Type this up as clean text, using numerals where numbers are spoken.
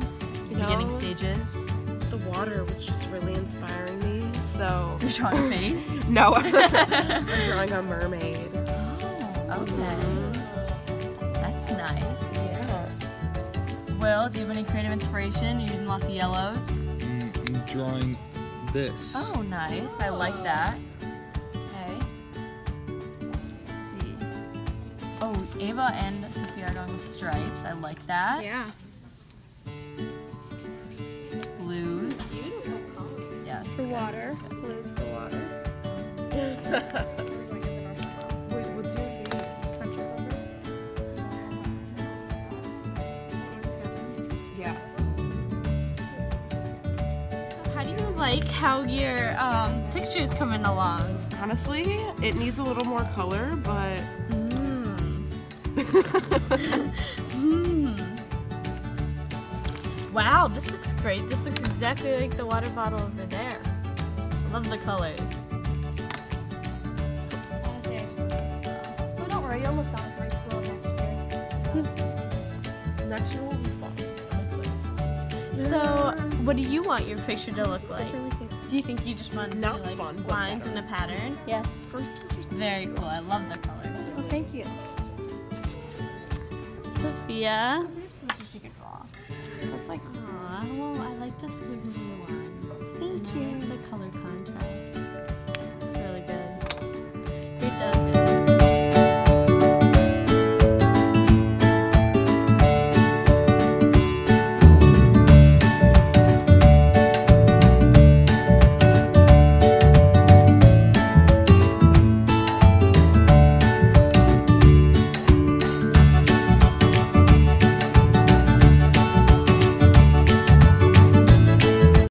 times, beginning stages. The water was just really inspiring me, so... So you're drawing a face? No. I'm drawing a mermaid. Oh, okay. Mm-hmm. That's nice. Yeah. Will, do you have any creative inspiration? You're using lots of yellows? I'm drawing this. Oh, nice. Oh. I like that. Okay. Let's see. Oh, Ava and Sophia are going with stripes. I like that. Yeah. For water. Blues for water. Wait, what's your favorite country lovers? Yeah. How do you like how your picture is coming along? Honestly, it needs a little more color, but... Wow, this looks great. This looks exactly like the water bottle over there. I love the colors. Oh, don't worry, you're almost done with school next year. Next year will be fun. So, what do you want your picture to look like? Do you think you just want to be like lines in a pattern? Yes. Very cool. I love the colors. Well, thank you. Sophia. That's like, aw, well, I like the squiggly ones. Thank you. The color contrast.